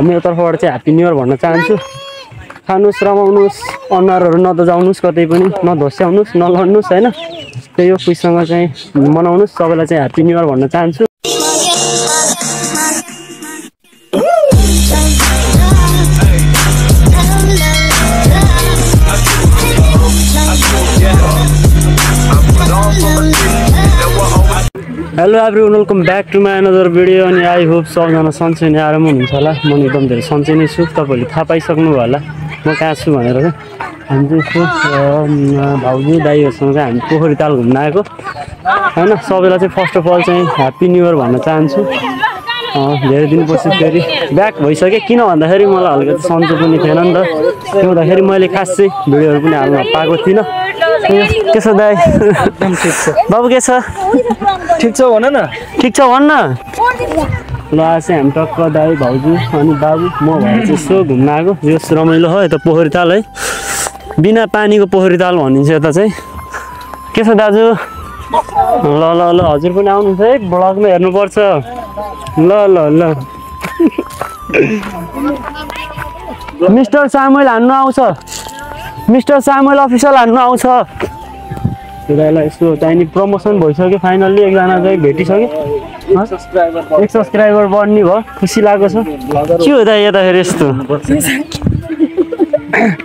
मेरो चाहिँ happy new year भन्न चाहन्छु। खानुस्, रमाउनुस्, अनुहारहरु नदजाउनुस्, कतै पनि नधस्याउनुस्, नलड्नुस्, हैन। त्यही हो, खुसीसँग चाहिँ मनाउनुस्। सबैलाई चाहिँ ह्यापी न्यू इयर भन्न चाहन्छु। Hello everyone, welcome back to my another video. अनि आई होप सबजना सन्चै नै आराम हुनुहुन्छ होला। म एकदम धेरै सन्चै नै छु। तपाईँहरूले थाहा पाइसक्नुभयो होला म कहाँ छु भनेर। हामी चाहिँ भाउजू दाइहरूसँग चाहिँ हामी पोखरी ताल घुम्न आएको होइन। सबैलाई चाहिँ फर्स्ट अफ अल चाहिँ ह्याप्पी न्यू इयर भन्न चाहन्छु। धेरै दिनपछि फेरि ब्याक भइसक्यो, किन भन्दाखेरि मलाई हल्का सन्चो पनि थिएन नि त। त्यो हुँदाखेरि मैले खास चाहिँ भिडियोहरू पनि हाल्न पाएको थिइनँ। के छ दाइ? एकदम ठिक छ। बाबु के छ? ठिक छ भन न। ठिक छ भन न। ल चाहिँ हामी टक्क दाइ, भाउजू अनि बाबु म भएर चाहिँ यसो घुम्न आएको। यस रमाइलो हो यता पोखरी ताल है। बिना पानीको पोखरी ताल भनिन्छ यता चाहिँ। के छ दाजु? ल ल ल, हजुर पनि आउनुहुन्छ है, ब्लगमा हेर्नुपर्छ। ल ल ल, मिस्टर सामुएल हान्नु आउँछ, मिस्टर सामुएल अफिसियल हान्नु आउँछ। त्यसलाई यसो चाहिने प्रमोसन भइसक्यो। फाइनल्ली एकजना चाहिँ भेटिसक्यो, एक सब्सक्राइबर बढ्ने भयो, खुसी लागेको छ। के हो दाइ यताखेरि यस्तो?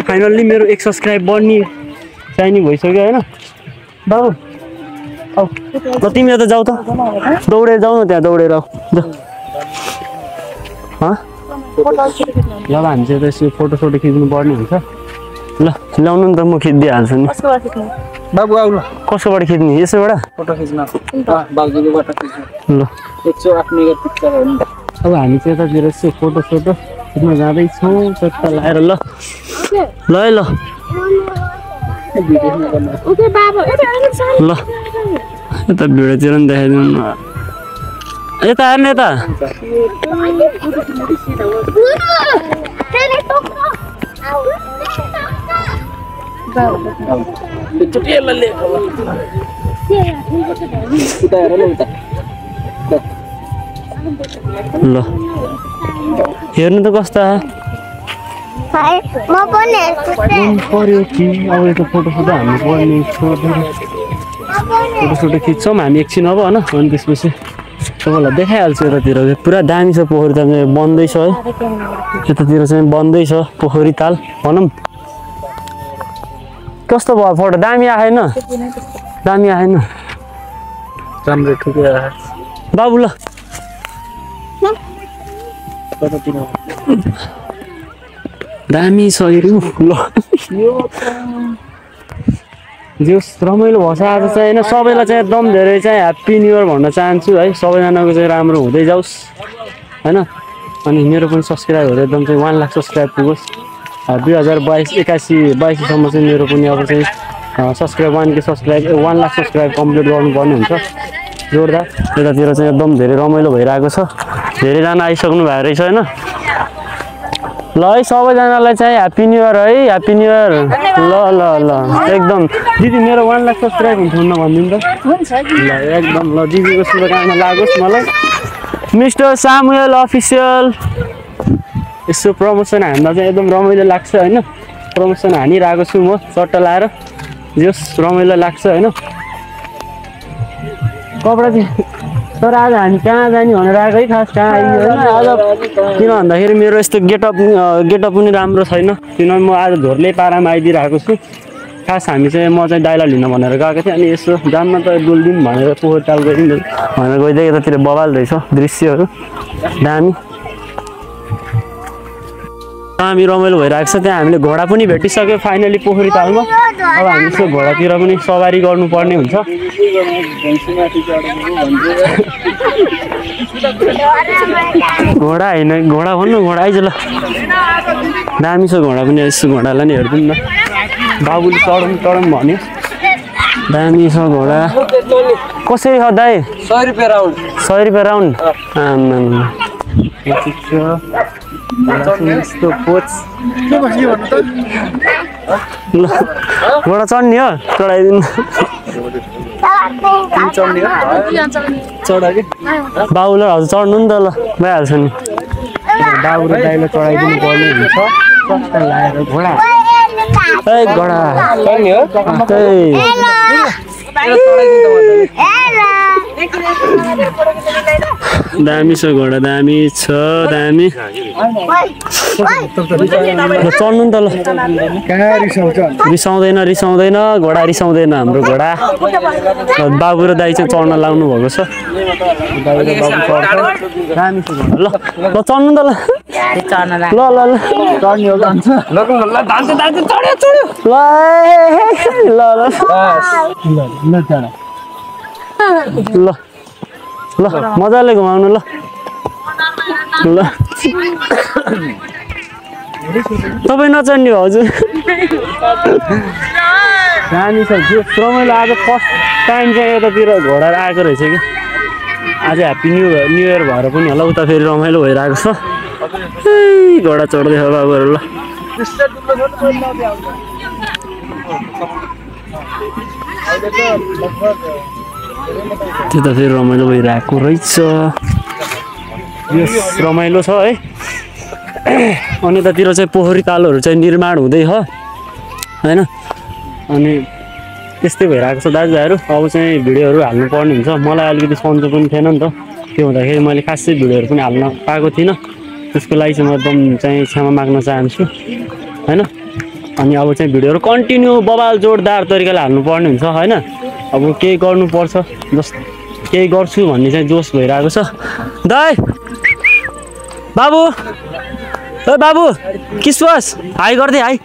फाइनल्ली मेरो एक सब्सक्राइब बढ्ने चाहिने भइसक्यो होइन बाबु। ल तिमी यता जाऊ त, दौडेर जाऊ न, त्यहाँ दौडेर आऊ। ल हामी चाहिँ यसो फोटोसोटो खिच्नु पर्ने हुन्छ। ल ल्याउनु नि त, म खिचिदिइहाल्छु नि। बाबु आऊ ल। कसोबाट खिच्ने? यसोबाट फोटो खिच्न। ल अब हामी चाहिँ यतातिर यसो फोटोसोटो खिच्न जाँदैछौँ। चट्टा लगाएर ल ल है ल। ल यता भिडियोतिर पनि देखाइदिउँ न। यता हेर्न, यता ल हेर्नु त कस्ता पर्यो कि। अब यता फोटोसोटो हामी पर्ने, फोटोसोटो खिच्छौँ हामी एकछिन अब होइन। अनि त्यसपछि तपाईँलाई देखाइहाल्छु। यतातिर पुरा दामी छ पोखरी ताल, बन्दै छ है। यतातिर चाहिँ बन्दै छ पोखरी ताल भनौँ। कस्तो भयो फोटो? दामी आएन? दामी आएन, राम्रो ठिकै आयो बाबु। ल दामी छ ल। जोस् रमाइलो भएछ आज चाहिँ होइन। सबैलाई चाहिँ एकदम धेरै चाहिँ ह्याप्पी न्यु इयर भन्न चाहन्छु है। सबैजनाको चाहिँ राम्रो हुँदै जाओस् होइन। अनि मेरो पनि सब्सक्राइबहरू एकदम चाहिँ 1 लाख सब्सक्राइब पुगोस्। 2022-81-82सम्म चाहिँ मेरो पनि अब चाहिँ सब्सक्राइब 1 लाख सब्सक्राइब कम्प्लिट गर्नुपर्ने हुन्छ। जोड्दा यतातिर चाहिँ एकदम धेरै रमाइलो भइरहेको छ। धेरैजना आइसक्नु भएको रहेछ होइन। ल है सबैजनालाई चाहिँ ह्याप्पी न्यु इयर है, ह्याप्पी न्यु इयर। ल ल ल एकदम दिदी, मेरो 1 लाख सब्सक्राइब हुनुहुन्न भनिदिनु त। ल एकदम ल, दिदीको शुभकामना लागोस् मलाई। मिस्टर सामुएल अफिसियल यसो प्रमोसन हान्दा चाहिँ एकदम रमाइलो लाग्छ होइन। प्रमोसन हानिरहेको छु म चट्टा लाएर, जस रमाइलो लाग्छ होइन। कपडा चाहिँ तर आज हामी कहाँ जाने भनेर आएको है, खास कहाँ आइदियो होइन आज। किन भन्दाखेरि मेरो यस्तो गेटअप पनि राम्रो छैन, किनभने म आज झोर्ले पारामा आइदिइरहेको छु। खास हामी चाहिँ म चाहिँ डाइला लिन भनेर गएको थिएँ। अनि यसो जान्न त डुल्दिन भनेर पोखरी ताल गइदिउँ भनेर गइदिएँ। यतातिर बवाल रहेछ दृश्यहरू, दामी दामी रमाइलो भइरहेको छ। त्यहाँ हामीले घोडा पनि भेटिसक्यो फाइनली पोखरी तालमा। अब हामी यसो घोडातिर पनि सवारी गर्नुपर्ने हुन्छ। घोडा होइन, घोडा भन्नु, घोडा आइज ल। दामी छ घोडा पनि, यसो घोडालाई नि हेरिदिउँ न। बाबुले चढौँ चढौँ भन्यो। दामी छ घोडा। कसरी छ दाइ? 100 रुपियाँ राउन्ड। 100 रुपियाँ राउन्ड? आम्मा यस्तो कोच के भन्नु त। ल घोडा चढ्ने हो, चढाइदिनु। बाबुलाई हजुर चढ्नु नि त। ल भइहाल्छ नि। दाउरे दाइले चढाइदिनु पर्ने हुन्छ सस्ता लाएर घोडा ए घोडा अनि हो दामी छ घोडा दामी छ दामी चढ्नु नि त ल कहाँ रिसाउँछ रिसाउँदैन रिसाउँदैन घोडा रिसाउँदैन हाम्रो घोडा बाबु र दाइ चाहिँ चढ्न लाउनु भएको छ दामी छ ल ल चढ्नु नि त ल चढ्न ला ल ल ल चढ्नु हो जान्छ ल ल दान्ते दान्ते चढ्यो चढ्यो ल ल ल ल चढ ल ल मजाले घुमाउनु ल ल तपाईं नचढ्ने हजुर दामी छ जे रमाइलो आज फर्स्ट टाइम चाहिँ यतातिर घोडा आएको रहेछ कि आज ह्याप्पी न्यू इयर भएर पनि होला उता फेरि रमाइलो भइरहेको छ घोडा चढ्दै छ बाबुहरू ल त्यो त फेरि रमाइलो भइरहेको रहेछ रमाइलो छ है अनि यतातिर चाहिँ पोखरी तालहरू चाहिँ निर्माण हुँदै होइन अनि त्यस्तै भइरहेको छ दाजुभाइहरू अब चाहिँ भिडियोहरू हाल्नुपर्ने हुन्छ मलाई अलिकति सन्चो पनि थिएन नि त त्यो हुँदाखेरि मैले खासै भिडियोहरू पनि हाल्न पाएको थिइनँ त्यसको लागि चाहिँ म एकदम चाहिँ क्षमा माग्न चाहन्छु होइन अनि अब चाहिँ भिडियोहरू कन्टिन्यू बबाल जोरदार तरिकाले हाल्नुपर्ने हुन्छ होइन अब केही गर्नुपर्छ जस केही गर्छु भन्ने चाहिँ जोस भइरहेको छ दाइ बाबु ए बाबु किसवास हाई गर्दै हाई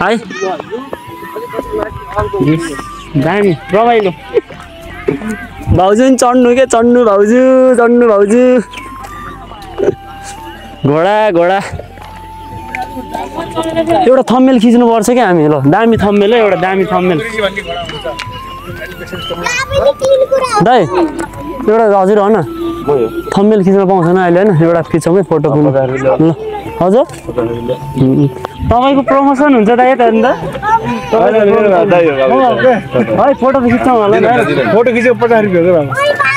हाई दामी रमाइलो भाउजू चढ्नु के चढ्नु भाउजू घोडा घोडा एउटा थम्मेल खिच्नु पर्छ क्या हामी ल दामी थम्मेल हो एउटा दामी थम्मेल दाइ एउटा हजुर हो न थम्मेल खिच्न पाउँछन् अहिले होइन एउटा खिचौँ है फोटो पनि ल हजुर तपाईँको प्रमोसन हुन्छ दाइ त अनि है फोटो त खिच्छौँ होला फोटो खिचेको ₹50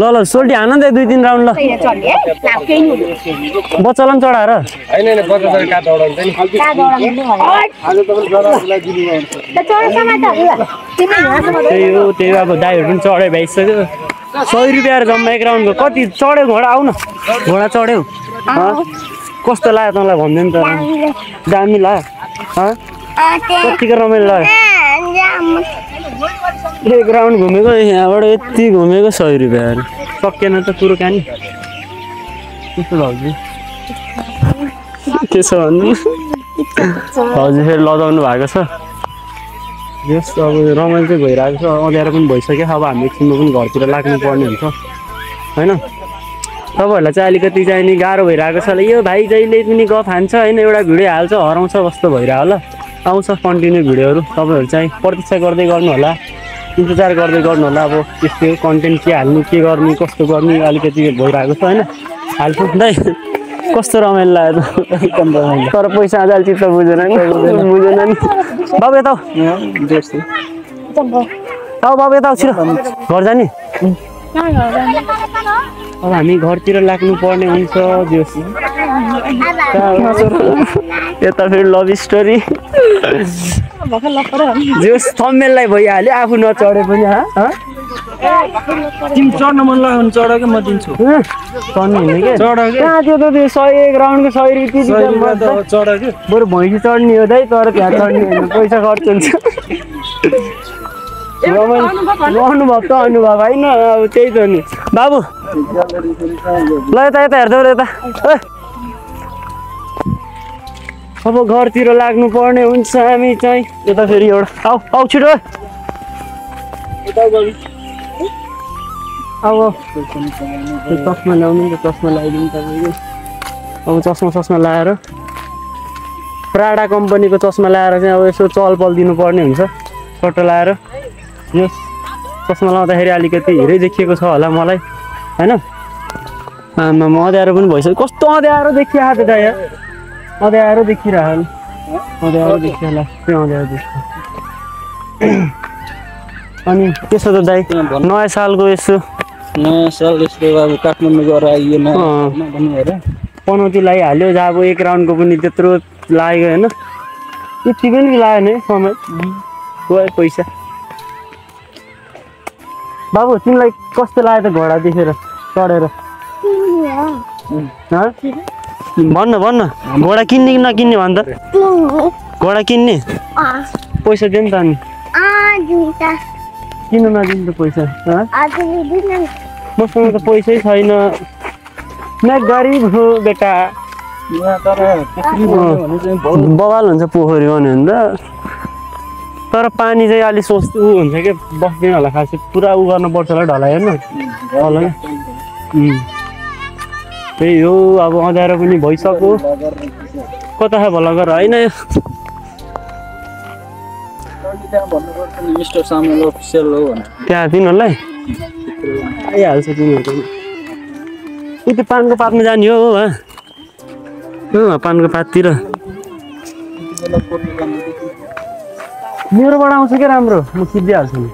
ल ल सोल्टी हान नि त 2-3 राउन्ड ल बच्चालाई चढाएर त्यही हो त्यही अब दाइहरू पनि चढे भइसक्यो ₹100 जम्मा एक राउन्डको कति चढ्यो घोडा आउन घोडा चढ्यो कस्तो लाग्यो तँलाई भन्दैन त दामी लाग्यो कतिको रमाइलो लाग्यो एक राउन्ड घुमेको यहाँबाट यति घुमेको ₹100 सकेन त कुरोकानी के छ भन्नु हजुर फेरि लजाउनु भएको छ यस अब रमाइलो चाहिँ भइरहेको छ अँध्यारो पनि भइसक्यो अब हामी एकछिनमा पनि घरतिर लाग्नु पर्ने हुन्छ होइन तपाईँहरूलाई चाहिँ अलिकति चाहिँ नि गाह्रो भइरहेको छ यो भाइ जहिले पनि गफ हान्छ होइन एउटा भिडियो हाल्छ हराउँछ जस्तो भइरहेको होला आउँछ कन्टिन्यू भिडियोहरू तपाईँहरू चाहिँ प्रतीक्षा गर्दै गर्नु होला इन्तजार गर्दै गर्नु होला अब त्यस्तै कन्टेन्ट के हाल्नु के गर्ने कस्तो गर्ने अलिकति भइरहेको छ होइन हाल्छु दाइ कस्तो रमाइलो लाग्यो एकदम रमाइलो तर पैसा अझै चित्त बुझेन नि बुझेन नि बाबु यता आऊ बाबु यता छिटो घर जाने अब हामी घरतिर लाग्नु पर्ने हुन्छ यता फेरि लभ स्टोरी जोस थम्मेललाई भइहाल्यो आफू नचढे पनि चढ्न मन लाग्यो भने चढ के म दिन्छु चढ्नु हुने क्या कहाँ त्यो त त्यो ₹100 बरु भैँसी चढ्ने हो दाइ तर त्यहाँ चढ्ने होइन पैसा खर्च हुन्छ अनुभव त अनुभव होइन अब त्यही त नि बाबु ल यता यता हेर्दै यता अब घरतिर लाग्नु पर्ने हुन्छ हामी चाहिँ यता फेरि एउटा आऊ आऊ छिटो अब चस्मा ल्याउनु चस्मा लगाइदिनु तपाईँको अब चस्मा लगाएर Prada company ko chasma laera chai abo yeso चलपल दिनु पर्ने हुन्छ फोटो लाएर यो चस्मा लाउँदाखेरि अलिकति हेरै देखिएको छ होला मलाई हैन आमा म अध्यारो पनि भइसक्यो कस्तो अध्यारो देखिया त यार अध्यारो देखिराहल अध्यारो देखियाला त्यो अध्यारो देख अनि त्यसो त दाइ नयाँ सालको यसो नयाँ साल यसले अब काठमाडौँ गएर आइएन भन्नु भएर पनौती लाई हाल्यो जाबो एक राउन्ड को पनि त्यत्रो लाग्यो हैन यति पनि लाग्यो नि समय गयो पैसा बाबु तिमीलाई कस्तो लाग्यो त घोडा देखेर चढेर ह भन्न घोडा किन्ने कि नकिन्ने भन त घोडा किन्ने पैसा दिन त अनि दिन्ता किन नदिन त पैसा आज दिदिन मसँग त पैसै छैन म गरिब हो बेटा तर बवाल हुन्छ पोखरी हो नि हैन तर पानी चाहिँ अलि सस्तो हुन्छ के बस्दैन होला खासै पुरा उ गर्न पर्छ होला ढलाइ हैन होला त्यही हो अब अँध्यारो पनि भइसक्यो कता छ भला गर हैन मिस्टर सामुएल अफिसियल हो त्यहाँ तिनीहरूलाई आइहाल्छ तिनीहरू उ त्यो पानको पातमा जाने हो पानको पाततिर मेरोबाट आउँछ क्या राम्रो म खिचिदिहाल्छु नि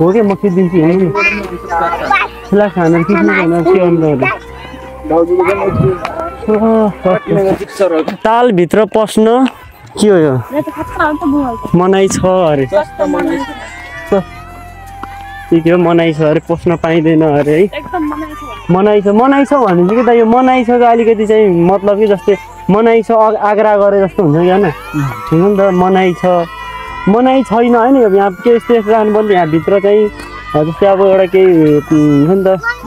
हो कि म खिचिदिन्छु होइन नि सिला खाना खिच्नु तालभित्र पस्न के हो यो मनाइ छ अरे के हो मनाइ छ अरे पस्न पाइदैन अरे है मनाइ छ भनेपछि के त यो मनाइ छ को अलिकति चाहिँ मतलब कि जस्तै मनाइ छ आग्रह गरे जस्तो हुन्छ क्या न ठिक हो नि त मनाइ छैन हैन यो यहाँ के स्टेज राख्नुपर्छ यहाँ भित्र चाहिँ जस्तै अब एउटा केही हुन्छ नि त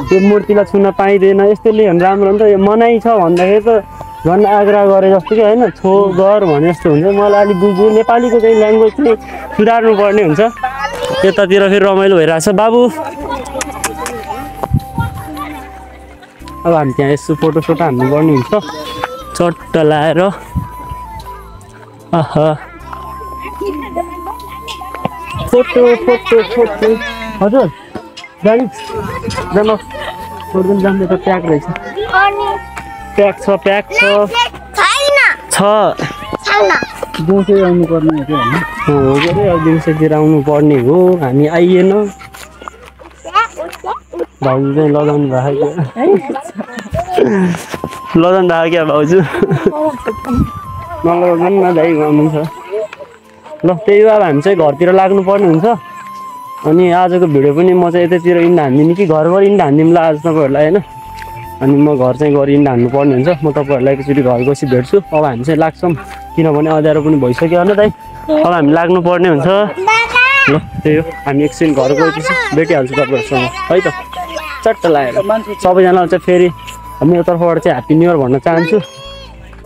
त्यो मूर्तिलाई छुन पाइदैन यस्तैले राम्रो हुन्छ यो मनाइ छ भन्दाखेरि त झन् आग्रह गरे जस्तो के हैन छो गर भने जस्तो हुन्छ मलाई अलि बुझ्नु नेपालीको चाहिँ ल्याङ्ग्वेज चाहिँ सुधार्नु पर्ने हुन्छ त्यतातिर फेरि रमाइलो भइराछ बाबु अब हामी त्यहाँ यसो फोटो सोटो हान्नु पर्ने हुन्छ चट्ट लाएर अह फोटो फोटो फोटो हजुर गाडी जानु फोर्दन जानु त प्याक रहेछ प्याक छ छैन दिउँसै आउनु पर्ने हो होइन हो दिउँसैतिर आउनु पर्ने हो हामी आइएन भाउजू चाहिँ लगाउनु भएको क्या भाउजू नलगाउनु न दाइ गर्नुहुन्छ ल त्यही हो अब हामी चाहिँ घरतिर लाग्नुपर्ने हुन्छ अनि आजको भिडियो पनि म चाहिँ यतैतिर इन्ड हान्दिनँ कि घरबाट इन्ड हान्दिउँला आज तपाईँहरूलाई होइन अनि म घर चाहिँ गरी इन्ड हान्नुपर्ने हुन्छ म तपाईँहरूलाई एकचोटि घर गएपछि भेट्छु अब हामी चाहिँ लाग्छौँ किनभने अँध्यारो पनि भइसक्यो होइन दाइ अब हामी लाग्नुपर्ने हुन्छ ल त्यही हो हामी एकछिन घर गएपछि भेटिहाल्छु तपाईँहरूसँग है त चट्ट लाएर सबैजनालाई चाहिँ फेरि मेरो तर्फबाट चाहिँ ह्याप्पी न्यु इयर भन्न चाहन्छु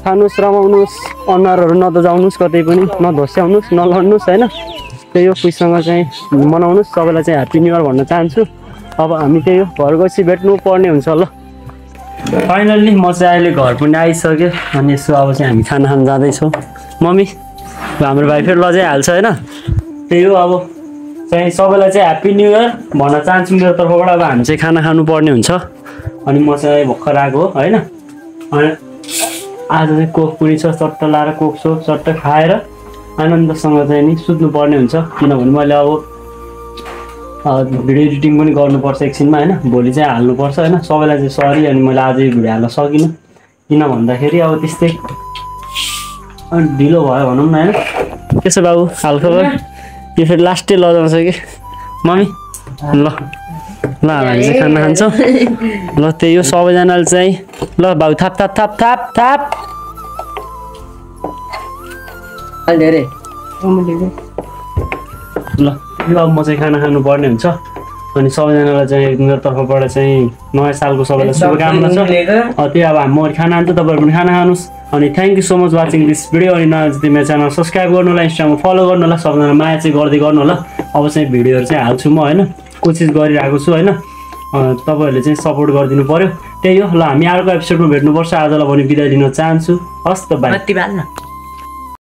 खानुहोस् रमाउनुहोस् अनुहारहरू नदोजाउनुहोस् कतै पनि नधोस्याउनुहोस् नलड्नुहोस् होइन त्यही हो खुसीसँग चाहिँ मनाउनुहोस् सबैलाई चाहिँ ह्याप्पी न्यु इयर भन्न चाहन्छु अब हामी त्यही हो घर गएपछि भेट्नु पर्ने हुन्छ ल फाइनल्ली म चाहिँ अहिले घर पनि आइसक्यो अनि यसो अब चाहिँ हामी खाना खान जाँदैछौँ मम्मी हाम्रो भाइ फेरि लजाइहाल्छ होइन त्यही हो अब चाहिँ सबैलाई चाहिँ ह्याप्पी न्यु इयर भन्न चाहन्छु मेरो तर्फबाट अब हामी चाहिँ खाना खानुपर्ने हुन्छ अनि म चाहिँ भर्खर आएको हो होइन अनि आज चाहिँ कोक पुरी छ चट्ट लाएर कोक सोक चट्ट खाएर आनन्दसँग चाहिँ नि सुत्नुपर्ने हुन्छ किनभने मैले अब भिडियो एडिटिङ पनि गर्नुपर्छ एकछिनमा होइन भोलि चाहिँ हाल्नुपर्छ होइन सबैलाई चाहिँ सरी अनि मैले आज भिडियो हाल्न सकिनँ किन भन्दाखेरि अब त्यस्तै अनि ढिलो भयो भनौँ न होइन त्यसो बाबु हालखबर त्यो फेरि लास्टै लजाउँछ कि मम्मी ल ल हामी चाहिँ खाना खान्छौँ ल त्यही हो सबैजनाले चाहिँ ल बाबु थाप थाप थाप थाप थाप अरे ल अब म चाहिँ खाना खानु पर्ने हुन्छ अनि सबैजनालाई चाहिँ मेरो तर्फबाट चाहिँ नयाँ सालको सबैलाई शुभकामना छ त्यही अब म खाना खान्छु तपाईँहरू पनि खाना खानुहोस् अनि thank you so much watching this video अनि नयाँ जति मेरो च्यानल सब्सक्राइब गर्नु होला इन्स्टामा फलो गर्नु होला सबैजना माया चाहिँ गर्दै गर्नु होला अब चाहिँ भिडियोहरू चाहिँ हाल्छु म होइन कोसिस गरिरहेको छु होइन तपाईँहरूले चाहिँ सपोर्ट गरिदिनु पऱ्यो त्यही हो ल हामी अर्को एपिसोडमा भेट्नुपर्छ आजलाई पनि बिदा दिन चाहन्छु हस् त बाई